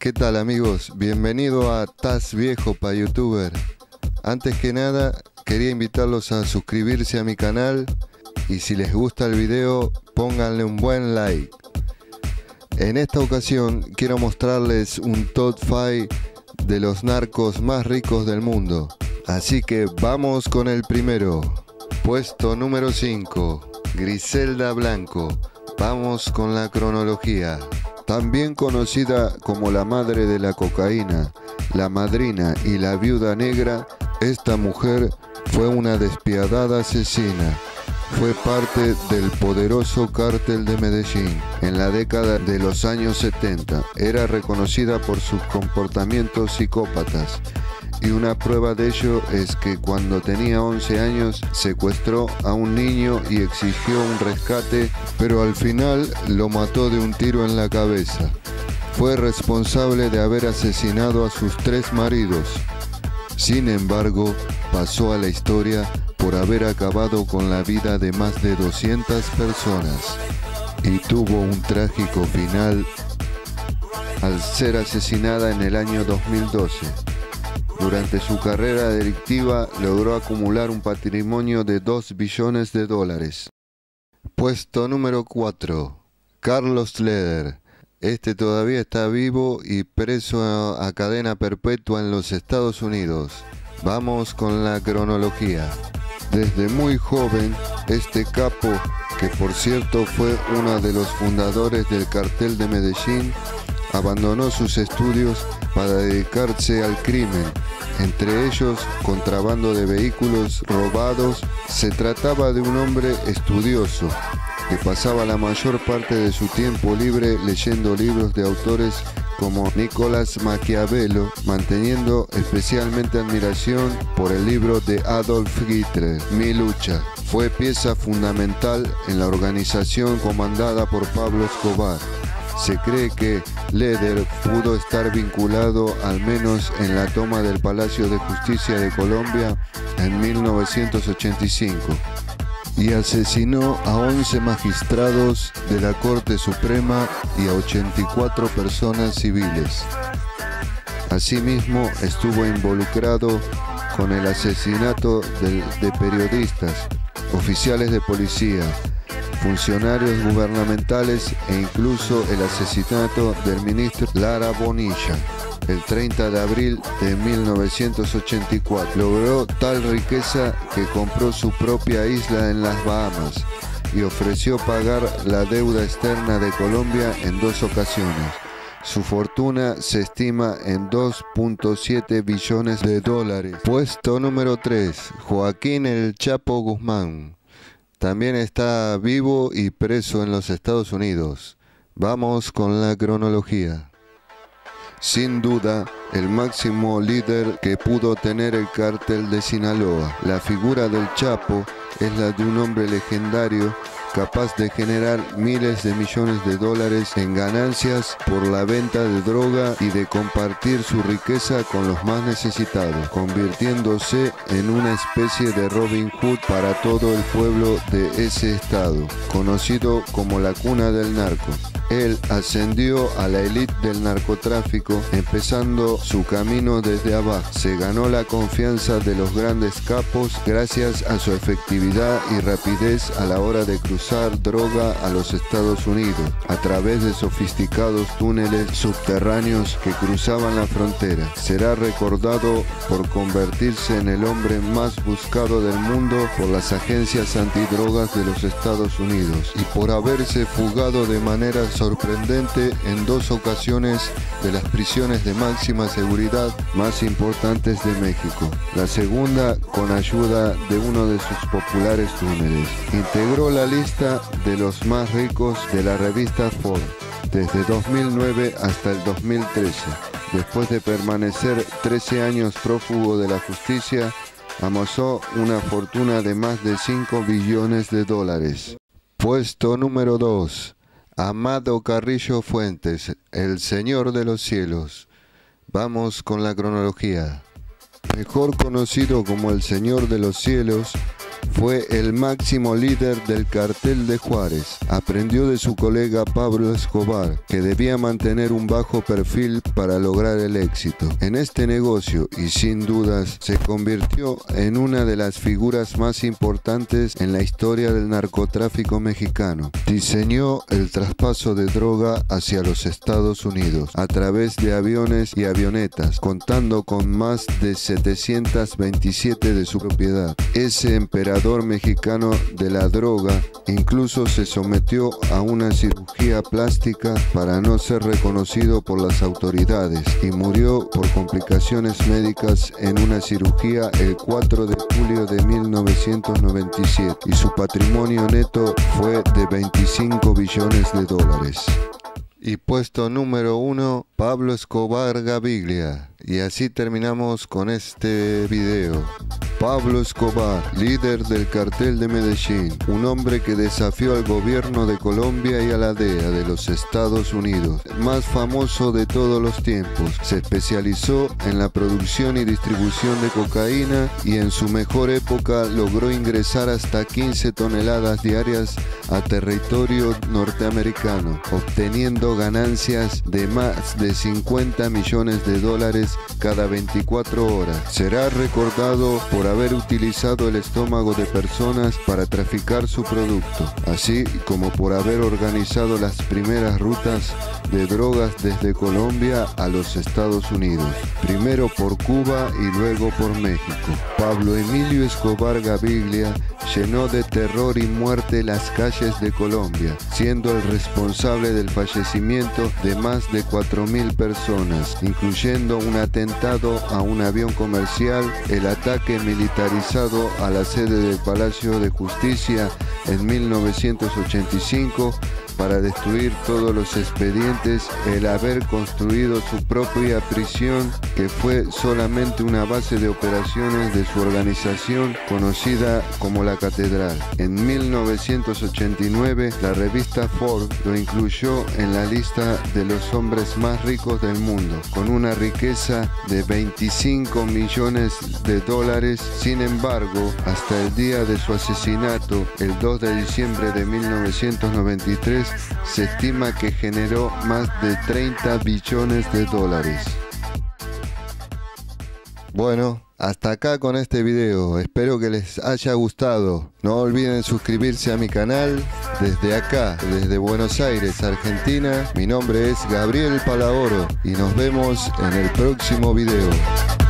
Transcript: ¿Qué tal, amigos? Bienvenido a Taz Viejo para YouTuber. Antes que nada, quería invitarlos a suscribirse a mi canal y si les gusta el video, pónganle un buen like. En esta ocasión quiero mostrarles un top 5 de los narcos más ricos del mundo. Así que vamos con el primero. Puesto número 5, Griselda Blanco. Vamos con la cronología. También conocida como la madre de la cocaína, la madrina y la viuda negra, esta mujer fue una despiadada asesina. Fue parte del poderoso Cártel de Medellín. En la década de los años 70 era reconocida por sus comportamientos psicópatas. Y una prueba de ello es que cuando tenía 11 años secuestró a un niño y exigió un rescate, pero al final lo mató de un tiro en la cabeza. Fue responsable de haber asesinado a sus 3 maridos. Sin embargo, pasó a la historia por haber acabado con la vida de más de 200 personas y tuvo un trágico final al ser asesinada en el año 2012. Durante su carrera delictiva logró acumular un patrimonio de $2 billones. Puesto número 4. Carlos Leder. Este todavía está vivo y preso a cadena perpetua en los Estados Unidos. Vamos con la cronología. Desde muy joven, este capo, que por cierto fue uno de los fundadores del Cártel de Medellín, abandonó sus estudios para dedicarse al crimen, entre ellos contrabando de vehículos robados. Se trataba de un hombre estudioso que pasaba la mayor parte de su tiempo libre leyendo libros de autores como Nicolás Maquiavelo, manteniendo especialmente admiración por el libro de Adolf Hitler, Mi Lucha. Fue pieza fundamental en la organización comandada por Pablo Escobar. Se cree que Leder pudo estar vinculado al menos en la toma del Palacio de Justicia de Colombia en 1985 y asesinó a 11 magistrados de la Corte Suprema y a 84 personas civiles. Asimismo, estuvo involucrado con el asesinato de periodistas, oficiales de policía, funcionarios gubernamentales e incluso el asesinato del ministro Lara Bonilla. El 30 de abril de 1984 logró tal riqueza que compró su propia isla en las Bahamas y ofreció pagar la deuda externa de Colombia en 2 ocasiones. Su fortuna se estima en $2.7 billones. Puesto número 3, Joaquín el Chapo Guzmán. También está vivo y preso en los Estados Unidos. Vamos con la cronología. Sin duda, el máximo líder que pudo tener el Cártel de Sinaloa. La figura del Chapo es la de un hombre legendario capaz de generar miles de millones de dólares en ganancias por la venta de droga y de compartir su riqueza con los más necesitados, convirtiéndose en una especie de Robin Hood para todo el pueblo de ese estado, conocido como la cuna del narco. Él ascendió a la élite del narcotráfico, empezando su camino desde abajo. Se ganó la confianza de los grandes capos gracias a su efectividad y rapidez a la hora de cruzar droga a los Estados Unidos a través de sofisticados túneles subterráneos que cruzaban la frontera. Será recordado por convertirse en el hombre más buscado del mundo por las agencias antidrogas de los Estados Unidos y por haberse fugado de manera sorprendente en 2 ocasiones de las prisiones de máxima seguridad más importantes de México. La segunda con ayuda de uno de sus populares túneles. Integró la lista de los más ricos de la revista Forbes desde 2009 hasta el 2013. Después de permanecer 13 años prófugo de la justicia, amasó una fortuna de más de $5 billones. Puesto número 2. Amado Carrillo Fuentes, el Señor de los Cielos. Vamos con la cronología. Mejor conocido como el Señor de los Cielos, Fue el máximo líder del Cártel de Juárez. Aprendió de su colega Pablo Escobar, que debía mantener un bajo perfil para lograr el éxito en este negocio y sin dudas se convirtió en una de las figuras más importantes en la historia del narcotráfico mexicano. Diseñó el traspaso de droga hacia los Estados Unidos a través de aviones y avionetas, contando con más de 727 de su propiedad. Ese emperador mexicano de la droga incluso se sometió a una cirugía plástica para no ser reconocido por las autoridades y murió por complicaciones médicas en una cirugía el 4 de julio de 1997 y su patrimonio neto fue de 25 billones de dólares. Y puesto número 1, Pablo Escobar Gaviria. Y así terminamos con este video. Pablo Escobar, líder del Cártel de Medellín, un hombre que desafió al gobierno de Colombia y a la DEA de los Estados Unidos, el más famoso de todos los tiempos. Se especializó en la producción y distribución de cocaína y en su mejor época logró ingresar hasta 15 toneladas diarias a territorio norteamericano, obteniendo ganancias de más de 50 millones de dólares cada 24 horas. Será recordado por haber utilizado el estómago de personas para traficar su producto, así como por haber organizado las primeras rutas de drogas desde Colombia a los Estados Unidos, primero por Cuba y luego por México. Pablo Emilio Escobar Gaviria llenó de terror y muerte las calles de Colombia, siendo el responsable del fallecimiento de más de 4.000 personas, incluyendo un atentado a un avión comercial, el ataque militarizado a la sede del Palacio de Justicia en 1985, para destruir todos los expedientes, el haber construido su propia prisión, que fue solamente una base de operaciones de su organización conocida como La Catedral. En 1989, la revista Forbes lo incluyó en la lista de los hombres más ricos del mundo, con una riqueza de 25 millones de dólares. Sin embargo, hasta el día de su asesinato, el 2 de diciembre de 1993, se estima que generó más de 30 billones de dólares. Bueno, hasta acá con este video. Espero que les haya gustado. No olviden suscribirse a mi canal. Desde acá, desde Buenos Aires, Argentina, mi nombre es Gabriel Palaoro y nos vemos en el próximo video.